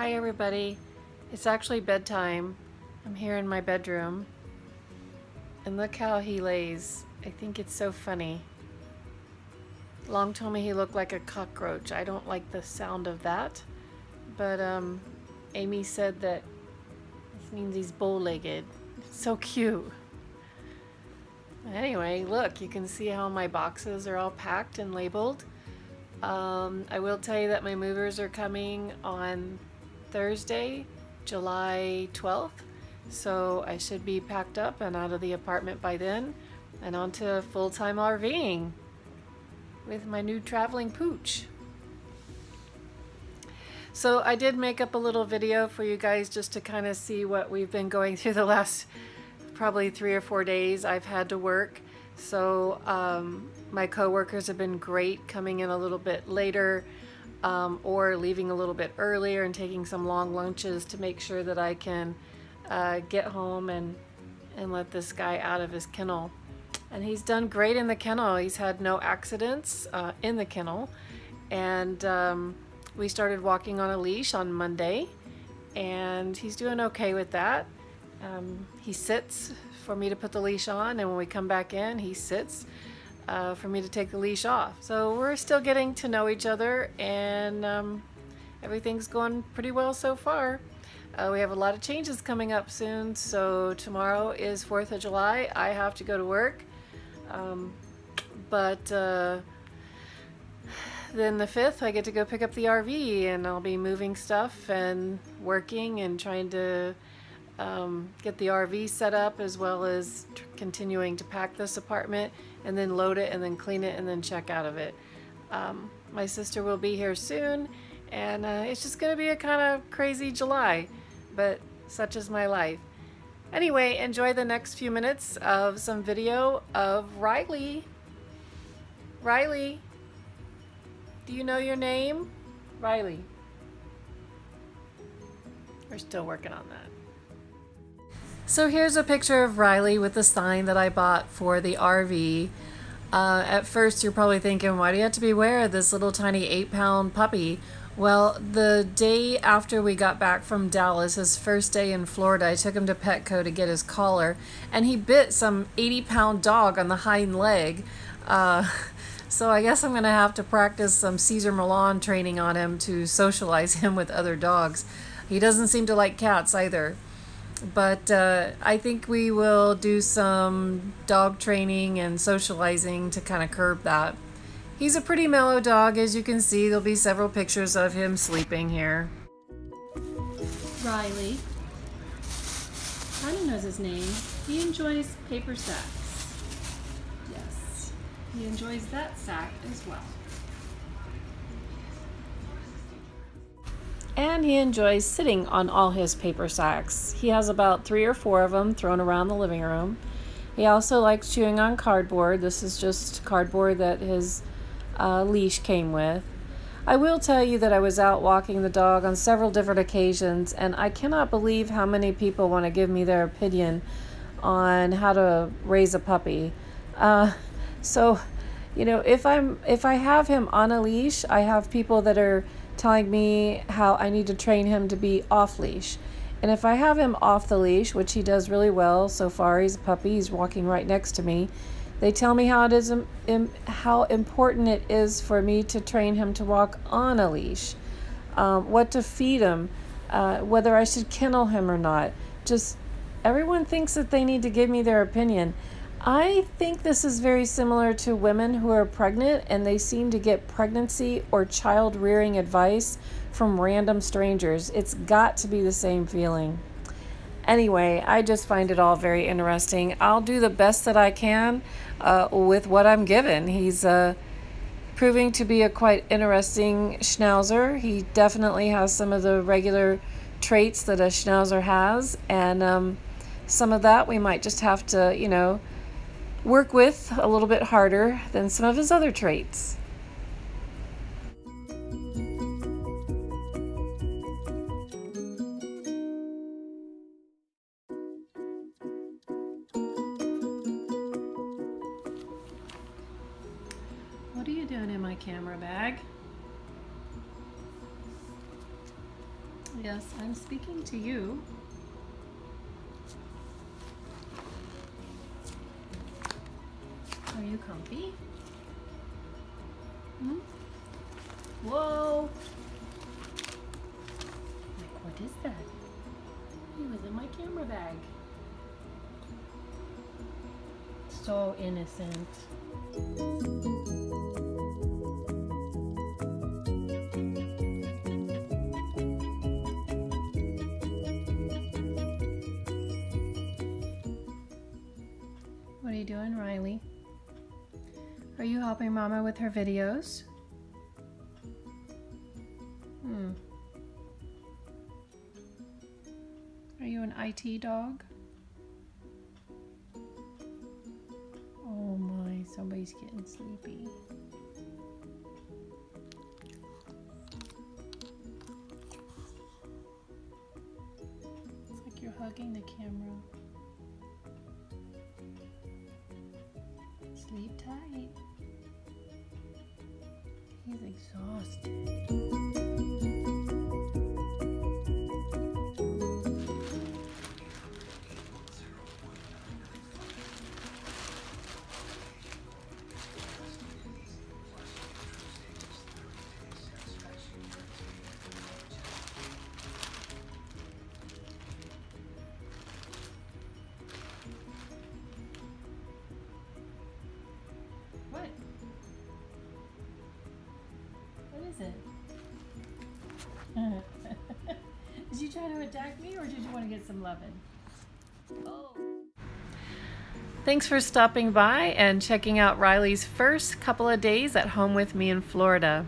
Hi everybody, it's actually bedtime. I'm here in my bedroom and look how he lays. I think it's so funny. Long told me he looked like a cockroach. I don't like the sound of that, but Amy said that this means he's bow-legged. So cute. Anyway, look, you can see how my boxes are all packed and labeled. I will tell you that my movers are coming on Thursday, July 12th, so I should be packed up and out of the apartment by then and onto full-time RVing with my new traveling pooch. So I did make up a little video for you guys just to kind of see what we've been going through the last probably 3 or 4 days I've had to work. So my coworkers have been great, coming in a little bit later or leaving a little bit earlier and taking some long lunches to make sure that I can get home and let this guy out of his kennel. And he's done great in the kennel. He's had no accidents in the kennel. And we started walking on a leash on Monday, and he's doing okay with that. He sits for me to put the leash on, and when we come back in, he sits for me to take the leash off. So we're still getting to know each other, and everything's going pretty well so far. We have a lot of changes coming up soon. So tomorrow is 4th of July. I have to go to work, but then the 5th I get to go pick up the RV, and I'll be moving stuff and working and trying to get the RV set up, as well as continuing to pack this apartment and then load it and then clean it and then check out of it. My sister will be here soon, and it's just gonna be a kind of crazy July, but such is my life. Anyway, enjoy the next few minutes of some video of Riley. Riley, do you know your name? Riley. We're still working on that. So here's a picture of Riley with the sign that I bought for the RV. At first you're probably thinking, why do you have to beware of this little tiny 8-pound puppy? Well, the day after we got back from Dallas, his first day in Florida, I took him to Petco to get his collar, and he bit some 80-pound dog on the hind leg. So I guess I'm gonna have to practice some Cesar Millan training on him to socialize him with other dogs. He doesn't seem to like cats either. But I think we will do some dog training and socializing to kind of curb that. He's a pretty mellow dog, as you can see. There'll be several pictures of him sleeping here. Riley kind of knows his name. He enjoys paper sacks. Yes, he enjoys that sack as well. And he enjoys sitting on all his paper sacks. He has about 3 or 4 of them thrown around the living room. He also likes chewing on cardboard. This is just cardboard that his leash came with. I will tell you that I was out walking the dog on several different occasions, and I cannot believe how many people want to give me their opinion on how to raise a puppy. So, you know, if I have him on a leash, I have people that are telling me how I need to train him to be off leash. And if I have him off the leash, which he does really well so far, he's a puppy, he's walking right next to me, they tell me how important it is for me to train him to walk on a leash, what to feed him, whether I should kennel him or not. Just everyone thinks that they need to give me their opinion. I think this is very similar to women who are pregnant, and they seem to get pregnancy or child rearing advice from random strangers. It's got to be the same feeling. Anyway, I just find it all very interesting. I'll do the best that I can with what I'm given. He's proving to be a quite interesting schnauzer. He definitely has some of the regular traits that a schnauzer has, and some of that we might just have to, you know, work with a little bit harder than some of his other traits. What are you doing in my camera bag? Yes, I'm speaking to you. Are you comfy? Hmm? Whoa! Like, what is that? He was in my camera bag. So innocent. What are you doing, Riley? Are you helping Mama with her videos? Are you an IT dog? Oh my, somebody's getting sleepy. It's like you're hugging the camera. Sleep tight. He's exhausted. Did you try to attack me, or did you want to get some loving? Oh. Thanks for stopping by and checking out Riley's first couple of days at home with me in Florida.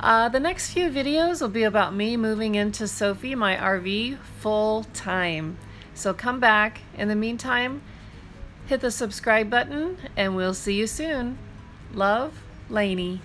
The next few videos will be about me moving into Sophie, my RV, full time. So come back. In the meantime, hit the subscribe button and we'll see you soon. Love, Lainey.